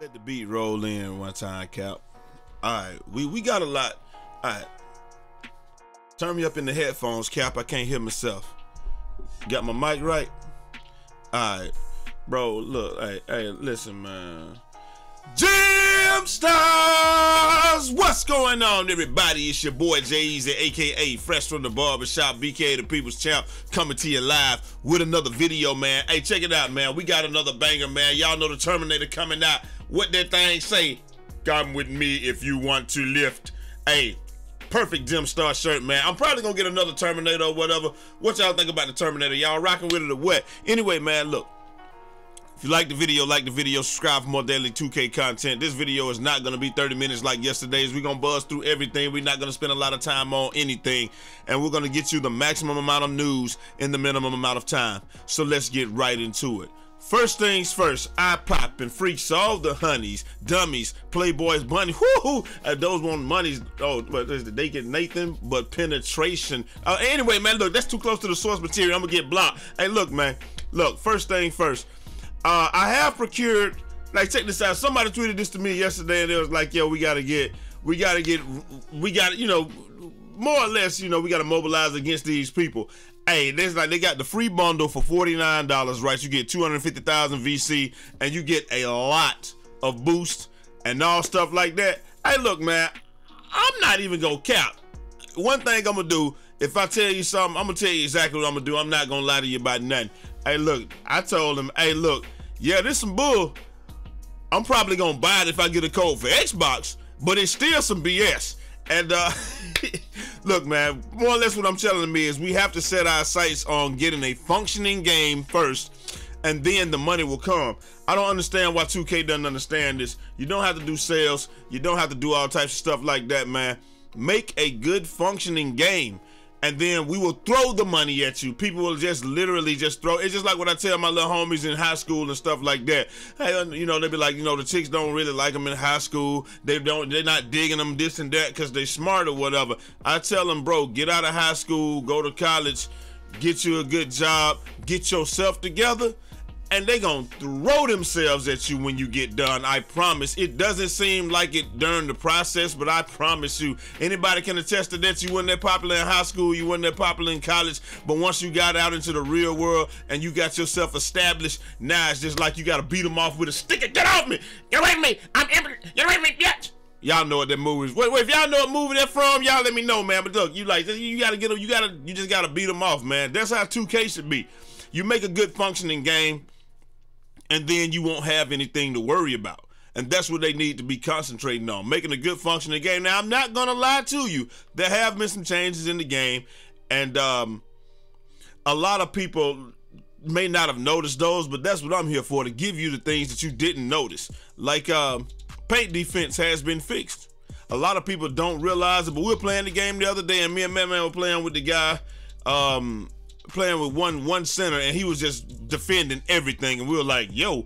Let the beat roll in one time, Cap. All right, we got a lot. All right, turn me up in the headphones, Cap. I can't hear myself. Got my mic right? All right, bro. Look, hey, listen, man. Jam Stars! What's going on, everybody? It's your boy Jai Eazy, aka Fresh from the Barbershop, BK the People's Champ, coming to you live with another video, man. Hey, check it out, man. We got another banger, man. Y'all know the Terminator coming out. What that thing say? Come with me if you want to lift. Hey, perfect Jam Star shirt, man. I'm probably gonna get another Terminator or whatever. What y'all think about the Terminator? Y'all rocking with it or what? Anyway, man, look. If you like the video, subscribe for more daily 2K content. This video is not going to be 30 minutes like yesterday's. We're going to buzz through everything. We're not going to spend a lot of time on anything. And we're going to get you the maximum amount of news in the minimum amount of time. So let's get right into it. First things first, eye popping freaks, all the honeys, dummies, playboys, bunny. Whoo! Those want monies. Oh, but they get Nathan, but penetration. Anyway, man, look, that's too close to the source material. I'm gonna get blocked. Hey, look, man. Look, first thing first. I have procured, like, check this out. Somebody tweeted this to me yesterday, and it was like, yo, we gotta, you know, more or less, you know, we gotta mobilize against these people. Hey, there's like, they got the free bundle for $49, right? You get 250,000 VC, and you get a lot of boost and all stuff like that. Hey, look, man, I'm not even gonna cap. One thing I'm gonna do, if I tell you something, I'm gonna tell you exactly what I'm gonna do. I'm not gonna lie to you about nothing. Hey, look, I told him, hey, look, yeah, this some bull. I'm probably gonna buy it if I get a code for Xbox, but it's still some BS. And look, man, more or less what I'm telling me is we have to set our sights on getting a functioning game first, and then the money will come. I don't understand why 2K doesn't understand this. You don't have to do sales. You don't have to do all types of stuff like that, man. Make a good functioning game. And then we will throw the money at you. People will just literally just throw. It's just like what I tell my little homies in high school and stuff like that. Hey, you know, they be like, you know, the chicks don't really like them in high school. They're not digging them this and that because they smart or whatever. I tell them, bro, get out of high school, go to college, get you a good job, get yourself together. And they gonna throw themselves at you when you get done. I promise. It doesn't seem like it during the process, but I promise you, anybody can attest to that. You weren't that popular in high school, you weren't that popular in college, but once you got out into the real world and you got yourself established, now it's just like you gotta beat them off with a stick and get off me! Get away from me! I'm impotent! Get away from me, bitch! Y'all know what that movie is. Wait, if y'all know what movie that's from, y'all let me know, man. But look, you like, you gotta get them, you just gotta beat them off, man. That's how 2K should be. You make a good functioning game, and then you won't have anything to worry about. And that's what they need to be concentrating on, making a good functioning game. Now, I'm not going to lie to you. There have been some changes in the game, and a lot of people may not have noticed those, but that's what I'm here for, to give you the things that you didn't notice. Like paint defense has been fixed. A lot of people don't realize it, but we were playing the game the other day, and me and ManMan were playing with the guy, playing with one center, and he was just defending everything, and we were like, yo,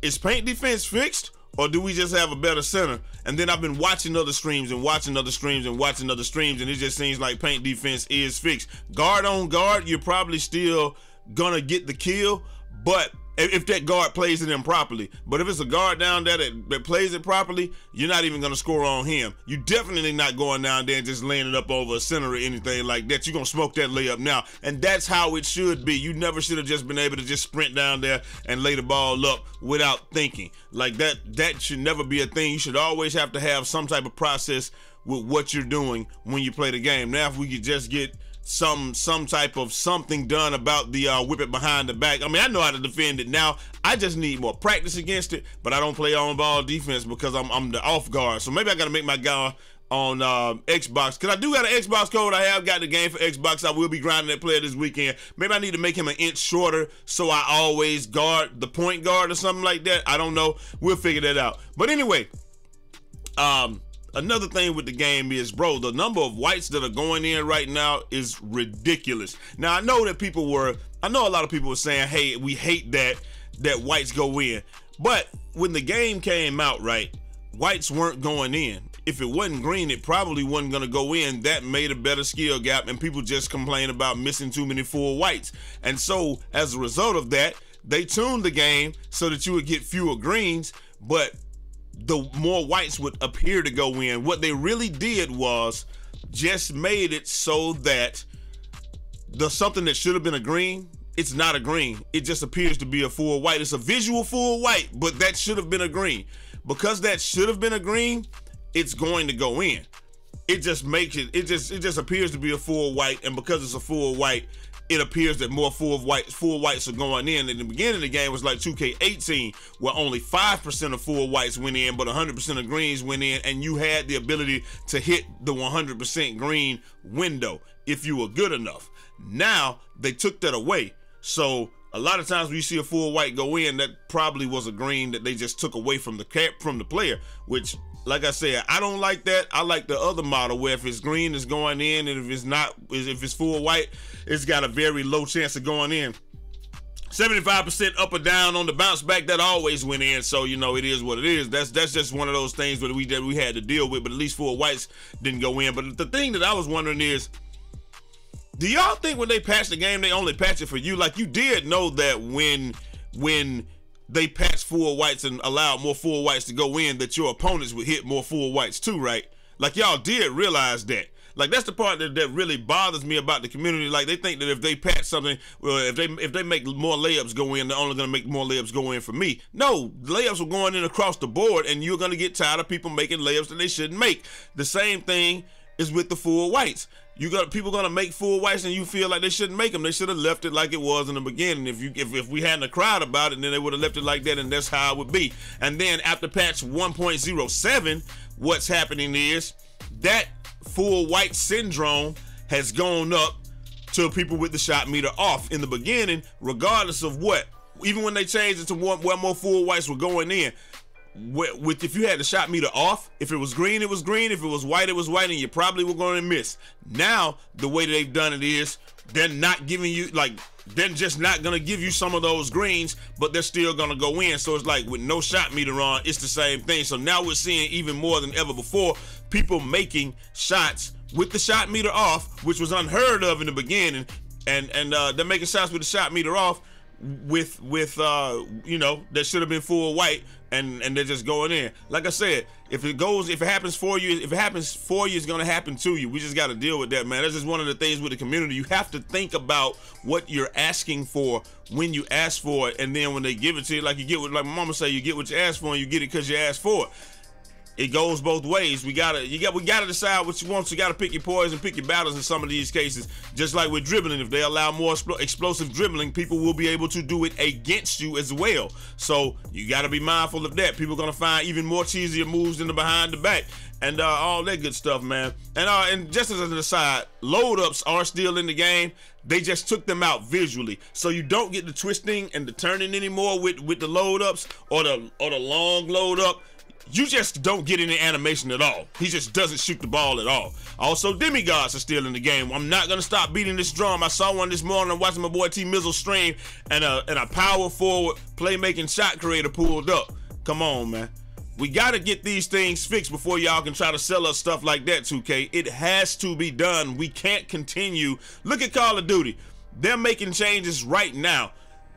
is paint defense fixed, or do we just have a better center? And then I've been watching other streams and watching other streams and watching other streams, and it just seems like paint defense is fixed. Guard on guard, you're probably still gonna get the kill, but if that guard plays it improperly. But if it's a guard down there that plays it properly, you're not even going to score on him. You're definitely not going down there and just laying it up over a center or anything like that. You're going to smoke that layup now. And that's how it should be. You never should have just been able to just sprint down there and lay the ball up without thinking. Like that should never be a thing. You should always have to have some type of process with what you're doing when you play the game. Now, if we could just get some type of something done about the whip it behind the back. I mean, I know how to defend it now. I just need more practice against it, but I don't play on ball defense because I'm the off guard. So maybe I gotta make my guy on Xbox, because I do got an Xbox code. I have got the game for Xbox. I will be grinding that player this weekend. Maybe I need to make him an inch shorter so I always guard the point guard or something like that. I don't know. We'll figure that out. But anyway, another thing with the game is, bro, the number of whites that are going in right now is ridiculous. Now, I know a lot of people were saying, hey, we hate that whites go in. But when the game came out, right, whites weren't going in. If it wasn't green, it probably wasn't going to go in. That made a better skill gap, and people just complained about missing too many full whites. And so, as a result of that, they tuned the game so that you would get fewer greens, but the more whites would appear to go in. What they really did was just made it so that the something that should have been a green, it's not a green. It just appears to be a full white. It's a visual full white, but that should have been a green. Because that should have been a green, it's going to go in. It just makes it, it just appears to be a full white, and because it's a full white, it appears that more full whites are going in. In the beginning of the game, it was like 2K18, where only 5% of full whites went in, but 100% of greens went in, and you had the ability to hit the 100% green window if you were good enough. Now, they took that away. So, a lot of times when you see a full white go in, that probably was a green that they just took away from the player, which, like I said, I don't like that. I like the other model where if it's green, it's going in, and if it's not, if it's full white, it's got a very low chance of going in. 75% up or down on the bounce back, that always went in. So, you know, it is what it is. That's just one of those things that we had to deal with, but at least full whites didn't go in. But the thing that I was wondering is, do y'all think when they patched the game, they only patched it for you? Like, you did know that when they patched full whites and allowed more full whites to go in, that your opponents would hit more full whites too, right? Like, y'all did realize that. Like, that's the part that really bothers me about the community. Like, they think that if they patch something, well, if they make more layups go in, they're only going to make more layups go in for me. No, layups were going in across the board, and you're going to get tired of people making layups that they shouldn't make. The same thing is with the full whites. You got people gonna make full whites, and you feel like they shouldn't make them. They should have left it like it was in the beginning. If we hadn't a crowd about it, then they would have left it like that, and that's how it would be. And then after patch 1.07, what's happening is that full white syndrome has gone up to people with the shot meter off. In the beginning, regardless of what, even when they changed it to what more full whites were going in, with if you had the shot meter off, if it was green, it was green. If it was white, it was white, and you probably were going to miss. Now, the way they've done it is they're not giving you, like, they're just not going to give you some of those greens, but they're still going to go in. So it's like with no shot meter on, it's the same thing. So now we're seeing even more than ever before people making shots with the shot meter off, which was unheard of in the beginning, and they're making shots with the shot meter off with you know, that should have been full white, and they're just going in. Like I said, if it happens for you, it's gonna happen to you. We just gotta deal with that, man. That's just one of the things with the community. You have to think about what you're asking for when you ask for it, and then when they give it to you, like you get what, like my mama say, you get what you ask for, and you get it because you asked for it. It goes both ways. We gotta decide what you want. You gotta pick your poison, pick your battles in some of these cases. Just like with dribbling, if they allow more explosive dribbling, people will be able to do it against you as well. So you gotta be mindful of that. People are gonna find even more cheesier moves in the behind the back and all that good stuff, man. And just as an aside, load ups are still in the game. They just took them out visually, so you don't get the twisting and the turning anymore with the load ups or the long load up. You just don't get any animation at all. He just doesn't shoot the ball at all. Also, demigods are still in the game. I'm not going to stop beating this drum. I saw one this morning. I'm watching my boy T-Mizzle stream, and a power forward playmaking shot creator pulled up. Come on, man. We got to get these things fixed before y'all can try to sell us stuff like that, 2K. It has to be done. We can't continue. Look at Call of Duty. They're making changes right now.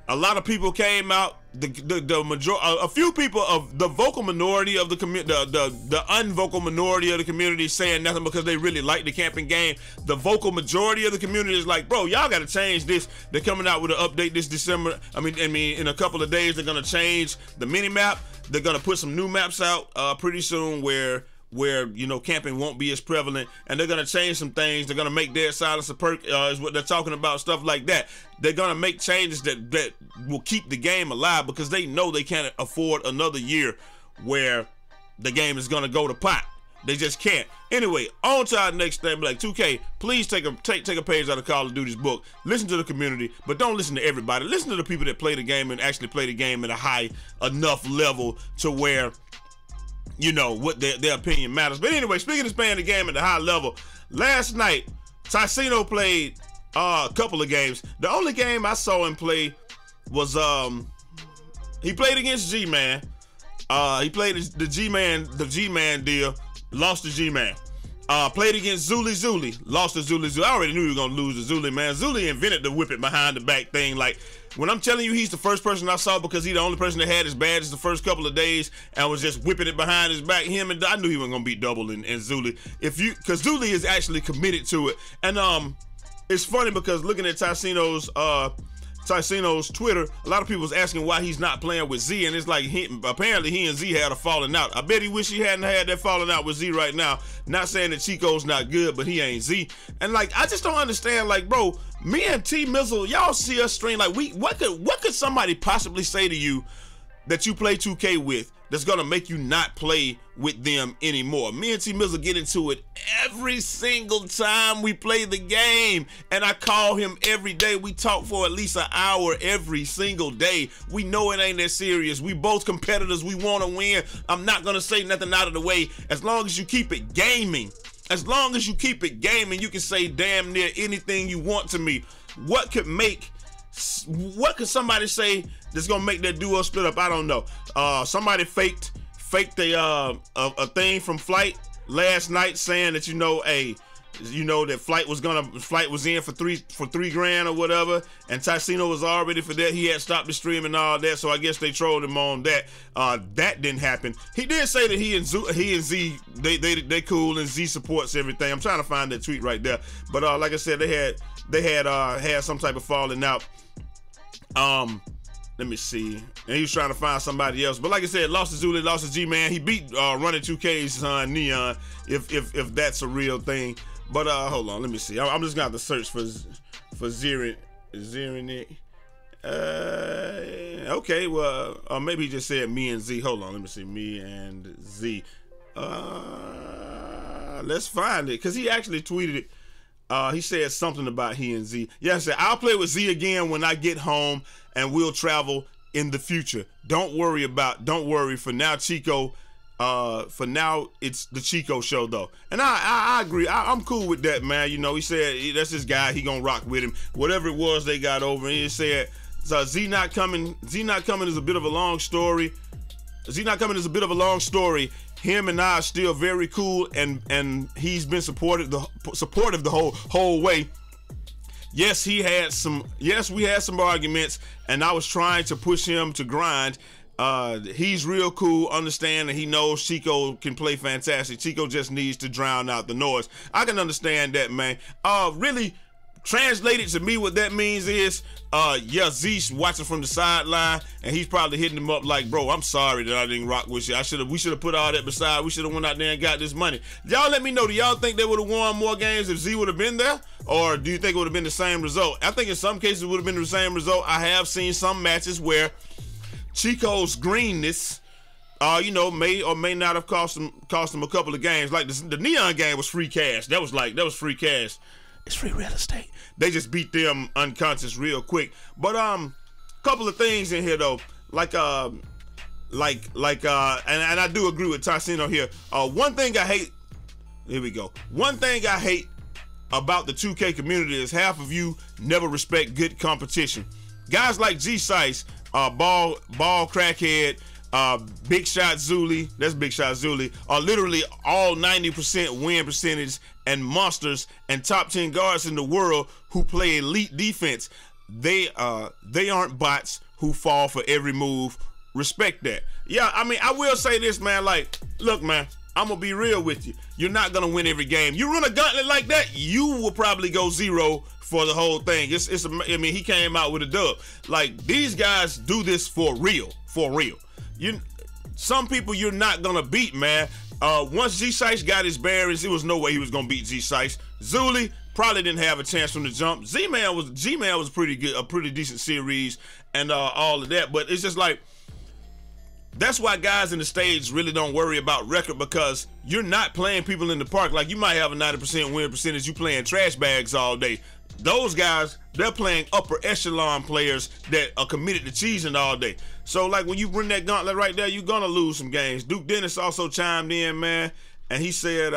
A lot of people came out. The majority, a few people of the vocal minority of the community, the unvocal minority of the community, saying nothing because they really like the camping game. The vocal majority of the community is like, bro, y'all got to change this. They're coming out with an update this December. I mean, in a couple of days, they're gonna change the mini map. They're gonna put some new maps out pretty soon where you know, camping won't be as prevalent, and they're gonna change some things. They're gonna make dead silence a perk, is what they're talking about, stuff like that. They're gonna make changes that will keep the game alive, because they know they can't afford another year where the game is gonna go to pot. They just can't. Anyway, on to our next thing. Like 2K, please take a page out of Call of Duty's book. Listen to the community, but don't listen to everybody. Listen to the people that play the game and actually play the game at a high enough level to where you know what their opinion matters. But anyway, speaking of playing the game at the high level, last night Tyceno played a couple of games. The only game I saw him play was he played against GMan. He played the GMan deal, lost to GMan. Played against Zuli. Lost to Zuli. I already knew we were going to lose to Zuli, man. Zuli invented the whip it behind the back thing. Like, when I'm telling you he's the first person I saw, because he's the only person that had as bad as the first couple of days and was just whipping it behind his back. Him and I knew he wasn't going to beat Double and Zuli. Because Zuli is actually committed to it. And it's funny because looking at Tyceno's Twitter, a lot of people was asking why he's not playing with Z, and it's like apparently he and Z had a falling out. I bet he wish he hadn't had that falling out with Z right now. Not saying that Chico's not good, but he ain't Z. And like, I just don't understand. Like, bro, me and T-Mizzle, y'all see us stream. Like, what could somebody possibly say to you that you play 2K with that's gonna make you not play with them anymore? Me and T-Mizzle get into it every single time we play the game, and I call him every day. We talk for at least an hour every single day. We know it ain't that serious. We both competitors. We want to win. I'm not gonna say nothing out of the way. As long as you keep it gaming, as long as you keep it gaming, you can say damn near anything you want to me. What could somebody say that's gonna make that duo split up? I don't know. Somebody faked a thing from Flight last night saying that, you know, that Flight was in for $3,000 or whatever, and Tyceno was already for that. He had stopped the stream and all that, so I guess they trolled him on that. That didn't happen. He did say that he and Z they cool and Z supports everything. I'm trying to find that tweet right there, but like I said, they had some type of falling out. Let me see. And he was trying to find somebody else. But like I said, lost to Zuli, lost to GMan. He beat running 2K's son Neon, if that's a real thing. But hold on, let me see. I'm just gonna have to search for Zerinik. Okay, well, maybe he just said me and Z. Hold on, let me see. Me and Z. Let's find it, cause he actually tweeted it. He said something about he and Z. Yeah, I said, I'll play with Z again when I get home, and we'll travel in the future. Don't worry. For now, Chico, for now, it's the Chico show, though. And I agree. I'm cool with that, man. You know, he said, that's his guy. He gonna rock with him. Whatever it was they got over. And he said, so Z not coming is a bit of a long story. Z not coming is a bit of a long story. Him and I are still very cool, and he's been supportive the whole way. Yes, we had some arguments, and I was trying to push him to grind. He's real cool, understand, and he knows Chico can play fantastic. Chico just needs to drown out the noise. I can understand that, man. Really, translated to me, what that means is, yeah, Z's watching from the sideline, and he's probably hitting him up like, bro, I'm sorry that I didn't rock with you. We should have put all that beside. We should have went out there and got this money. Y'all let me know, do y'all think they would have won more games if Z would have been there? Or do you think it would have been the same result? I think in some cases it would have been the same result. I have seen some matches where Chico's greenness, you know, may or may not have cost him a couple of games. Like the Neon game was free cash. That was free cash. It's free real estate. They just beat them unconscious real quick. But couple of things in here though, and I do agree with Tyceno here. One thing I hate about the 2K community is half of you never respect good competition. Guys like G-Sice, ball crackhead, Big Shot Zuli, that's Big Shot Zuli, are literally all 90% win percentage and monsters and top 10 guards in the world who play elite defense. They aren't bots who fall for every move. Respect that. Yeah, I mean, I will say this, man. Like, look, man, I'm gonna be real with you. You're not gonna win every game. You run a gauntlet like that, you will probably go 0 for the whole thing. I mean, he came out with a dub. Like, these guys do this for real, for real. Some people you're not gonna beat, man. Once G-Sice got his bearings, there was no way he was gonna beat G-Sice. Zuli probably didn't have a chance from the jump. G-Man was pretty good, a pretty decent series, and all of that. But it's just like, that's why guys in the stage really don't worry about record, because you're not playing people in the park. Like, you might have a 90% win percentage, you playing trash bags all day. Those guys, they're playing upper echelon players that are committed to cheesing all day. So, like, when you bring that gauntlet right there, you're going to lose some games. Duke Dennis also chimed in, man, and he said,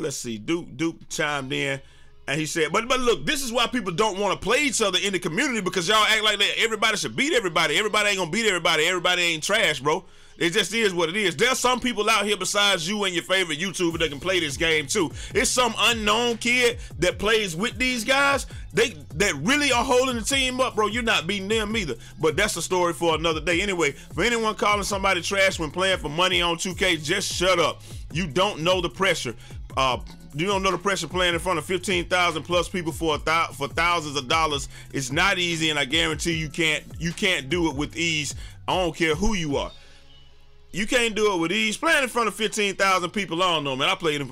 let's see, Duke chimed in, And he said, but look, this is why people don't want to play each other in the community, because y'all act like that everybody should beat everybody. Everybody ain't gonna beat everybody. Everybody ain't trash, bro. It just is what it is. There's some people out here besides you and your favorite YouTuber that can play this game too. It's some unknown kid that plays with these guys. That really are holding the team up, bro. You're not beating them either. But that's a story for another day. Anyway, for anyone calling somebody trash when playing for money on 2K, just shut up. You don't know the pressure. You don't know the pressure playing in front of 15,000 plus people for thousands of dollars. It's not easy, and I guarantee you can't do it with ease. I don't care who you are. You can't do it with ease. Playing in front of 15,000 people, I don't know, man. I played in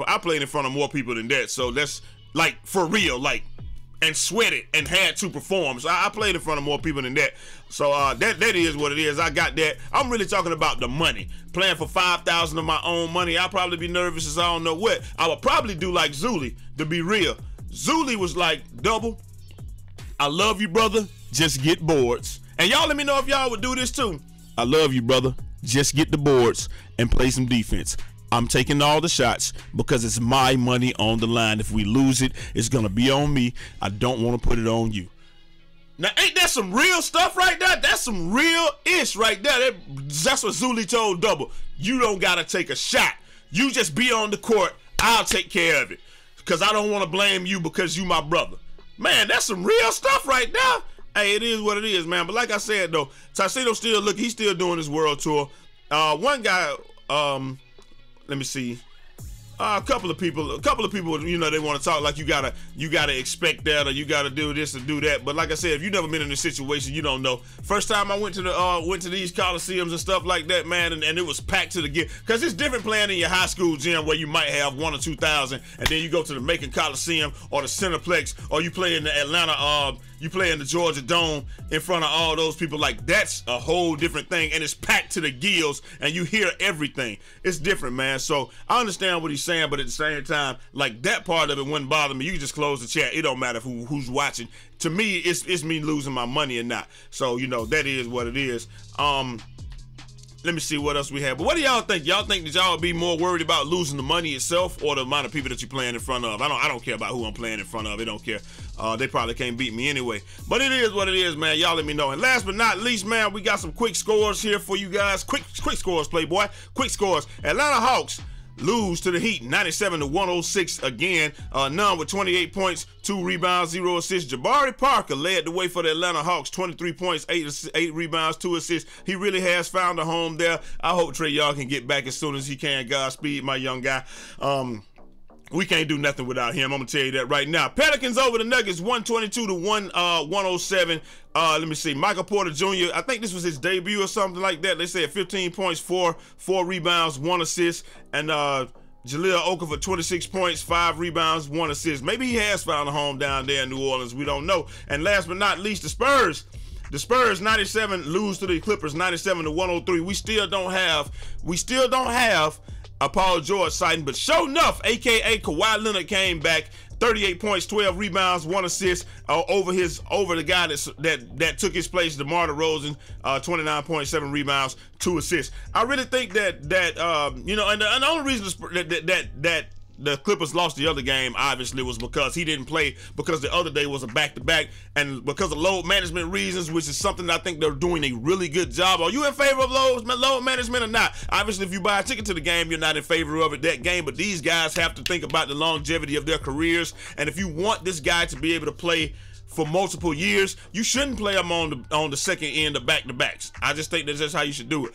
front of more people than that. So that's like for real, like, and sweated and had to perform. So I played in front of more people than that. So that is what it is. I got that. I'm really talking about the money. Playing for 5,000 of my own money, I'll probably be nervous as I don't know what. I would probably do like Zuli, to be real. Zuli was like, double, I love you, brother. Just get boards. And y'all let me know if y'all would do this too. I love you, brother. Just get the boards and play some defense. I'm taking all the shots because it's my money on the line. If we lose it, it's going to be on me. I don't want to put it on you. Now, ain't that some real stuff right there? That's some real-ish right there. That's what Zuli told Double. You don't got to take a shot. You just be on the court. I'll take care of it because I don't want to blame you because you my brother. Man, that's some real stuff right there. Hey, it is what it is, man. But like I said, though, Tyceno still, look, he's still doing his world tour. One guy, let me see. A couple of people, you know, they want to talk like you gotta expect that, or you gotta do this or do that. But like I said, if you've never been in this situation, you don't know. First time I went to the these coliseums and stuff like that, man, and it was packed to the gym. Cause it's different playing in your high school gym where you might have 1 or 2,000, and then you go to the Macon Coliseum or the Cineplex, or you play in the Atlanta, you play in the Georgia Dome in front of all those people. Like, that's a whole different thing, and it's packed to the gills, and you hear everything. It's different, man. So I understand what he's saying. But at the same time, like, that part of it wouldn't bother me. You just close the chat. It don't matter who's watching. To me, it's me losing my money or not. So, you know, that is what it is. Let me see what else we have. But what do y'all think? Y'all think that y'all be more worried about losing the money itself or the amount of people that you're playing in front of? I don't care about who I'm playing in front of. It don't care. They probably can't beat me anyway. But it is what it is, man. Y'all let me know. And last but not least, man, we got some quick scores here for you guys. Quick scores, Playboy. Quick scores. Atlanta Hawks lose to the Heat, 97-106 again. Nunn with 28 points, 2 rebounds, 0 assists. Jabari Parker led the way for the Atlanta Hawks, 23 points, 8 rebounds, 2 assists. He really has found a home there. I hope Trey Young can get back as soon as he can. Godspeed, my young guy. We can't do nothing without him. I'm going to tell you that right now. Pelicans over the Nuggets, 122-107. Let me see. Michael Porter Jr., I think this was his debut or something like that. They said 15 points, 4 rebounds, 1 assist. And Jahlil Okafor, 26 points, 5 rebounds, 1 assist. Maybe he has found a home down there in New Orleans. We don't know. And last but not least, the Spurs. The Spurs 97 lose to the Clippers, 97-103. We still don't have a Paul George sighting, but sure enough, aka Kawhi Leonard came back, 38 points, 12 rebounds, 1 assist, over the guy that took his place, DeMar DeRozan, 29.7 rebounds, 2 assists. I really think that you know, and the only reason that the Clippers lost the other game, obviously, was because he didn't play, because the other day was a back-to-back, and because of load management reasons, which is something that I think they're doing a really good job. Are you in favor of load management or not? Obviously, if you buy a ticket to the game, you're not in favor of it that game, but these guys have to think about the longevity of their careers, and if you want this guy to be able to play for multiple years, you shouldn't play him on the second end of back-to-backs. I just think that's just how you should do it,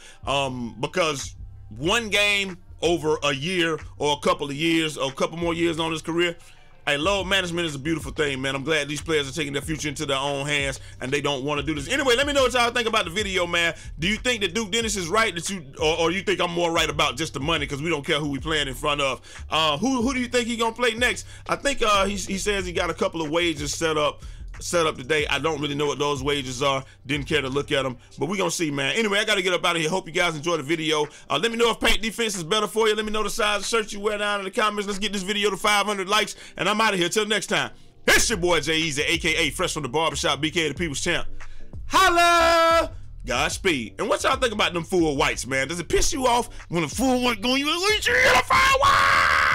because one game over a year or a couple of years or a couple more years on his career. Hey, load management is a beautiful thing, man. I'm glad these players are taking their future into their own hands and they don't want to do this. Anyway, let me know what y'all think about the video, man. Do you think that Duke Dennis is right, that or you think I'm more right about just the money because we don't care who we playing in front of? Who do you think he gonna play next? I think he says he got a couple of wages set up today. I don't really know what those wages are. Didn't care to look at them, but we're gonna see, man. Anyway, I gotta get up out of here. Hope you guys enjoyed the video. Let me know if paint defense is better for you. Let me know the size of shirt you wear down in the comments. Let's get this video to 500 likes, and I'm out of here. Till next time, it's your boy Jai Eazy, aka Fresh from the Barbershop, BK the People's Champ. Holla! Godspeed. And what y'all think about them fool whites, man? Does it piss you off when a fool white going, you fire white?